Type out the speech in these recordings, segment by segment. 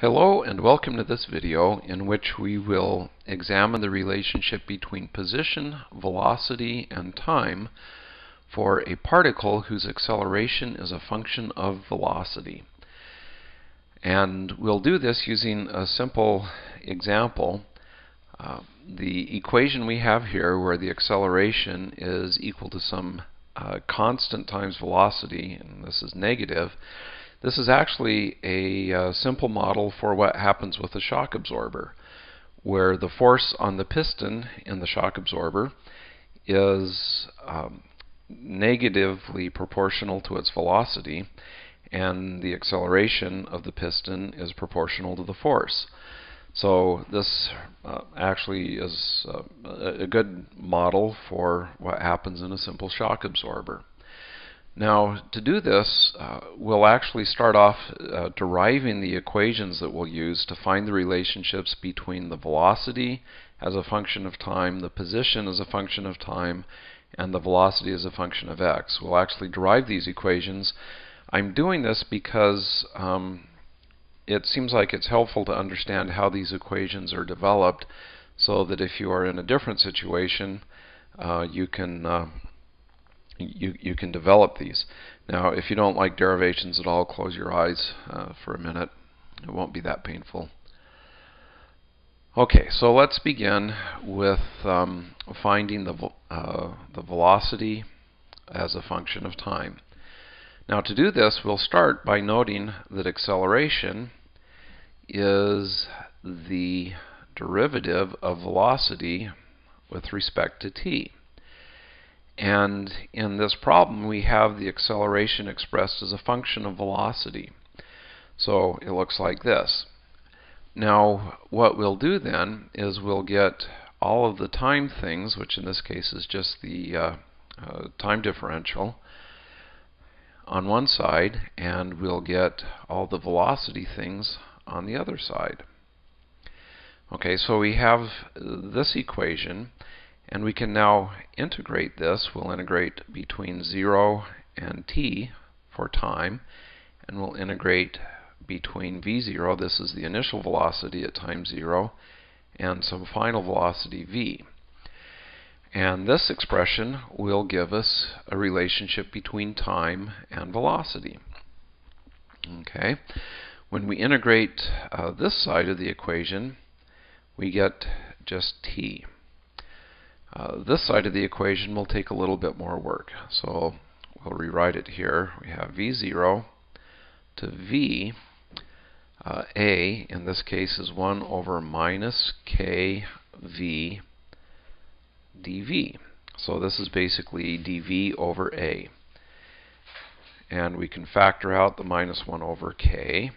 Hello and welcome to this video in which we will examine the relationship between position, velocity, and time for a particle whose acceleration is a function of velocity. And we'll do this using a simple example. The equation we have here, where the acceleration is equal to some constant times velocity, and this is negative, this is actually a simple model for what happens with a shock absorber, where the force on the piston in the shock absorber is negatively proportional to its velocity, and the acceleration of the piston is proportional to the force. So this actually is a good model for what happens in a simple shock absorber. Now, to do this, we'll actually start off deriving the equations that we'll use to find the relationships between the velocity as a function of time, the position as a function of time, and the velocity as a function of x. We'll actually derive these equations. I'm doing this because it seems like it's helpful to understand how these equations are developed, so that if you are in a different situation, you can develop these. Now, if you don't like derivations at all, close your eyes for a minute. It won't be that painful. Okay, so let's begin with finding the velocity as a function of time. Now, to do this, we'll start by noting that acceleration is the derivative of velocity with respect to t. And in this problem, we have the acceleration expressed as a function of velocity. So it looks like this. Now, what we'll do then is we'll get all of the time things, which in this case is just the time differential, on one side, and we'll get all the velocity things on the other side. Okay, so we have this equation, and we can now integrate this. We'll integrate between 0 and t for time, and we'll integrate between v0, this is the initial velocity at time 0, and some final velocity v. And this expression will give us a relationship between time and velocity. Okay, when we integrate this side of the equation, we get just t. This side of the equation will take a little bit more work. So we'll rewrite it here. We have v0 to v. A, in this case, is 1 over minus kv dv. So this is basically dv over a. And we can factor out the minus 1 over k.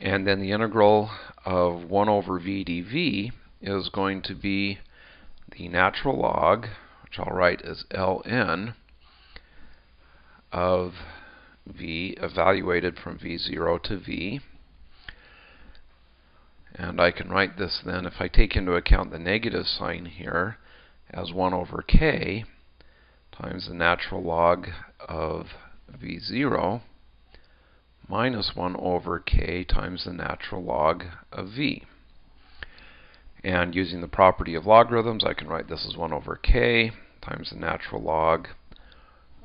And then the integral of 1 over v dv is going to be the natural log, which I'll write as ln of v evaluated from v0 to v. And I can write this then, if I take into account the negative sign here, as 1 over k times the natural log of v0 minus 1 over k times the natural log of v. And using the property of logarithms, I can write this as 1 over k times the natural log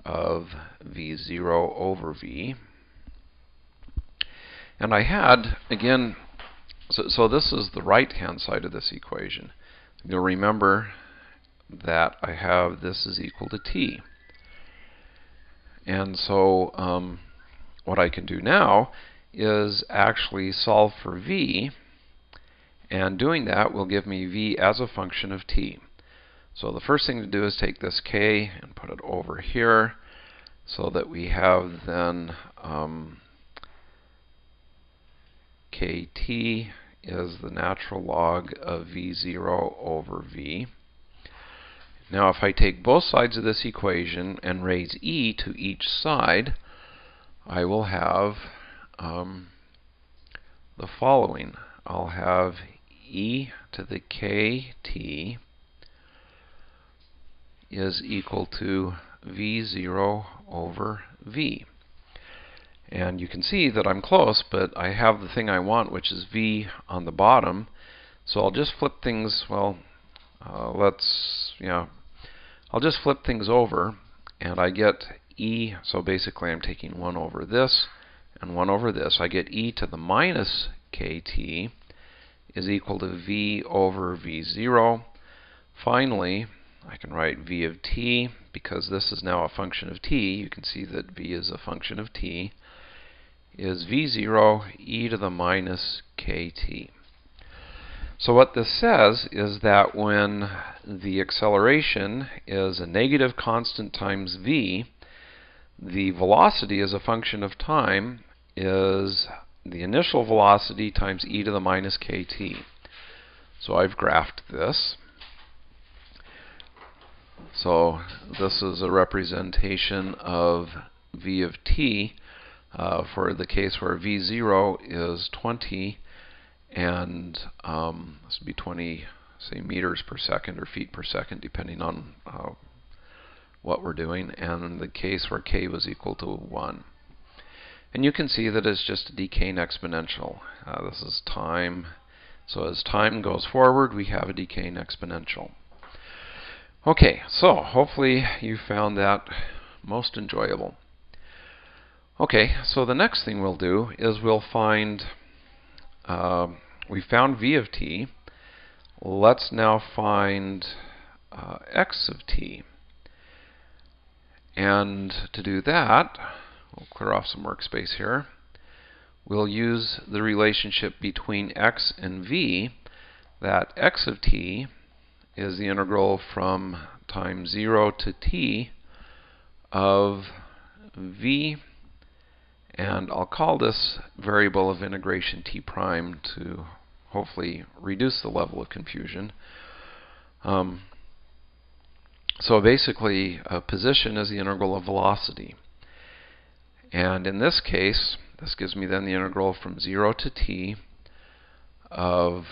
of v0 over v. And I had, again, so this is the right-hand side of this equation. You'll remember that I have this is equal to t. And so what I can do now is actually solve for v. And doing that will give me v as a function of t. So the first thing to do is take this k and put it over here, so that we have then kt is the natural log of v0 over v. Now if I take both sides of this equation and raise e to each side, I will have the following. I'll have e to the kt is equal to v0 over v. And you can see that I'm close, but I have the thing I want, which is V on the bottom. So I'll just flip things, well, I'll just flip things over, and I get E, so basically I'm taking 1 over this and 1 over this. I get E to the minus KT is equal to V over V0. Finally, I can write V of t, because this is now a function of t. You can see that V is a function of t, is V0 e to the minus kt. So what this says is that when the acceleration is a negative constant times v, the velocity as a function of time is the initial velocity times e to the minus kt. So I've graphed this. So this is a representation of v of t for the case where v0 is 20 and this would be 20, say, meters per second or feet per second, depending on what we're doing, and the case where k was equal to 1. And you can see that it's just a decaying exponential. This is time. So as time goes forward, we have a decaying exponential. Okay, so hopefully you found that most enjoyable. Okay, so the next thing we'll do is we'll find, we found v of t. Let's now find x of t. And to do that, we'll clear off some workspace here. We'll use the relationship between x and v, that x of t is the integral from time 0 to t of v, and I'll call this variable of integration t prime to hopefully reduce the level of confusion. So basically, position is the integral of velocity. And in this case, this gives me then the integral from 0 to t of,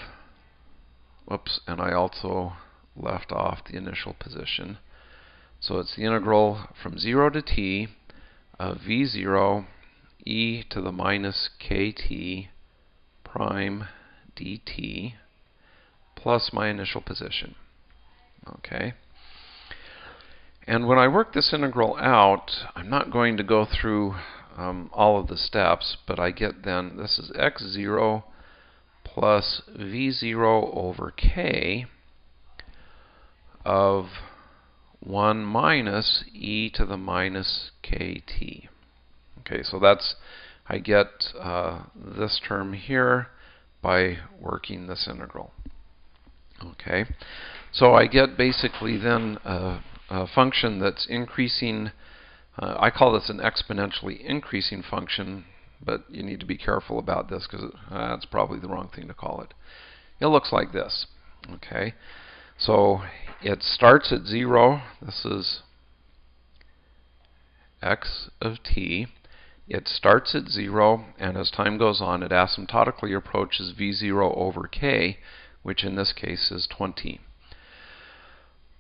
whoops, and I also left off the initial position. So it's the integral from 0 to t of v0 e to the minus kt prime dt plus my initial position. Okay. And when I work this integral out, I'm not going to go through all of the steps, but I get then, this is x0 plus v0 over k of 1 minus e to the minus kt. Okay, so that's, I get this term here by working this integral. Okay, so I get basically then a function that's increasing. I call this an exponentially increasing function, but you need to be careful about this because that's probably the wrong thing to call it. It looks like this. Okay, so it starts at 0. This is x of t. It starts at 0, and as time goes on, it asymptotically approaches v0 over k, which in this case is 20.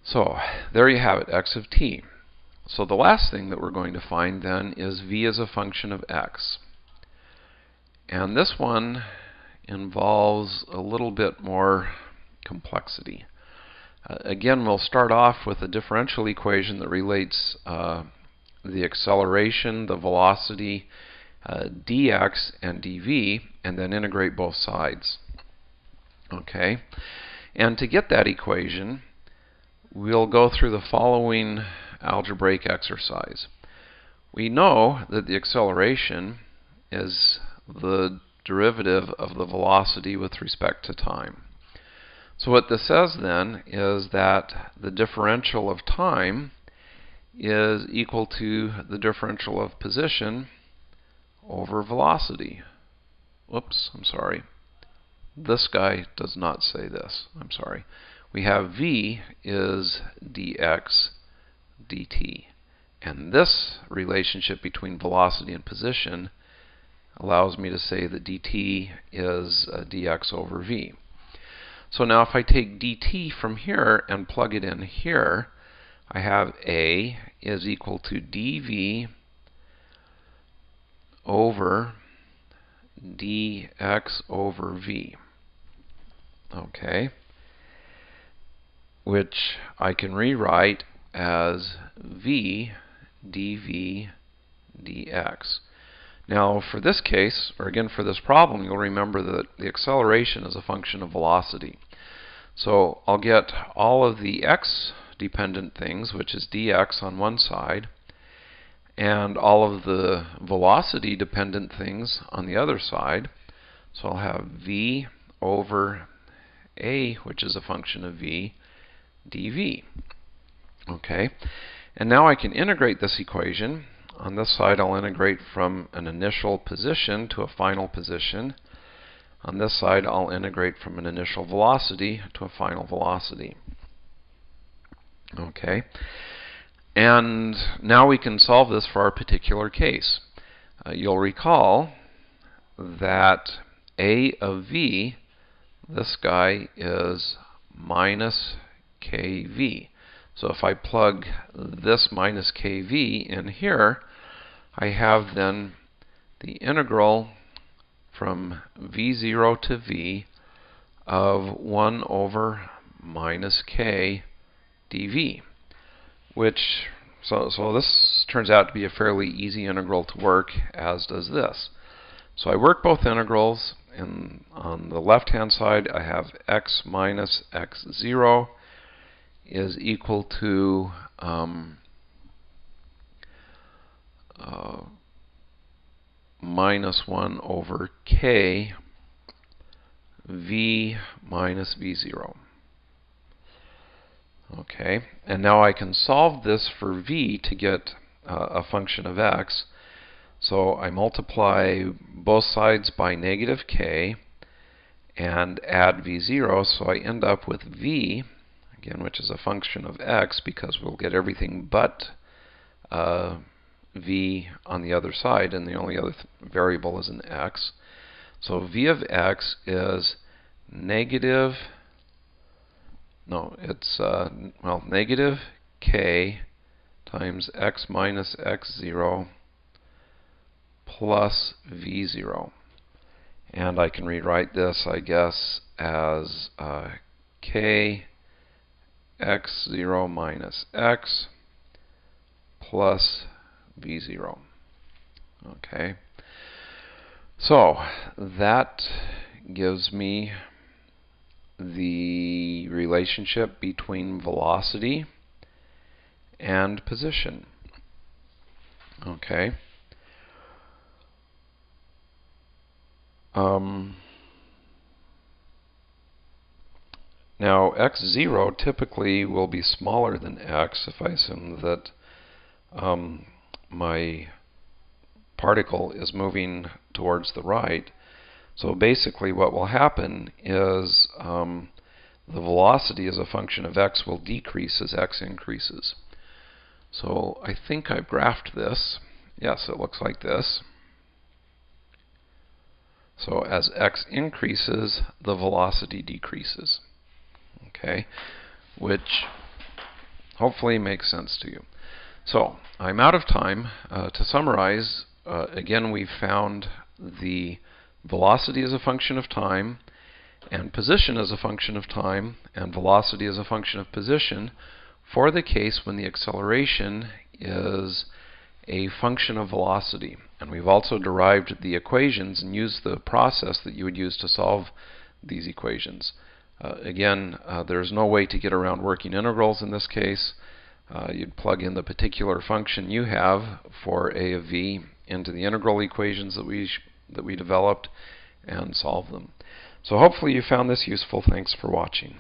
So there you have it, x of t. So the last thing that we're going to find then is v as a function of x. And this one involves a little bit more complexity. Again, we'll start off with a differential equation that relates the acceleration, the velocity, dx and dv, and then integrate both sides. Okay, and to get that equation, we'll go through the following algebraic exercise. We know that the acceleration is the derivative of the velocity with respect to time. So what this says then is that the differential of time is equal to the differential of position over velocity. Whoops, I'm sorry. This guy does not say this. I'm sorry. We have v is dx dt. And this relationship between velocity and position allows me to say that dt is dx over v. So now if I take dt from here and plug it in here, I have a is equal to dv over dx over v. Okay, which I can rewrite as v dv dx. Now for this case, or again for this problem, you'll remember that the acceleration is a function of velocity. So I'll get all of the x dependent things, which is dx on one side, and all of the velocity dependent things on the other side. So I'll have v over a, which is a function of v, dv. Okay, and now I can integrate this equation. On this side I'll integrate from an initial position to a final position. On this side I'll integrate from an initial velocity to a final velocity. Okay, and now we can solve this for our particular case. You'll recall that a of v, this guy is minus kv. So if I plug this minus kv in here, I have then the integral from v0 to v of 1 over minus k dv, which so this turns out to be a fairly easy integral to work, as does this. So I work both integrals, and on the left hand side I have x minus x0 is equal to minus 1 over k v minus v0. Okay, and now I can solve this for v to get a function of x. So I multiply both sides by negative k and add v0, so I end up with v, again, which is a function of x, because we'll get everything but v on the other side, and the only other variable is an x. So v of x is negative, negative k times x minus x0 plus v0. And I can rewrite this, I guess, as k x0 minus x plus v0. Okay, so that gives me the relationship between velocity and position. Okay, now x0 typically will be smaller than x if I assume that my particle is moving towards the right. So basically what will happen is the velocity as a function of x will decrease as x increases. So I think I've graphed this. Yes, it looks like this. So as x increases, the velocity decreases. Okay, which hopefully makes sense to you. So I'm out of time. To summarize, again, we've found the velocity as a function of time, and position as a function of time, and velocity as a function of position for the case when the acceleration is a function of velocity. And we've also derived the equations and used the process that you would use to solve these equations. Again, there's no way to get around working integrals in this case. You'd plug in the particular function you have for a of v into the integral equations that we developed and solve them. So hopefully you found this useful. Thanks for watching.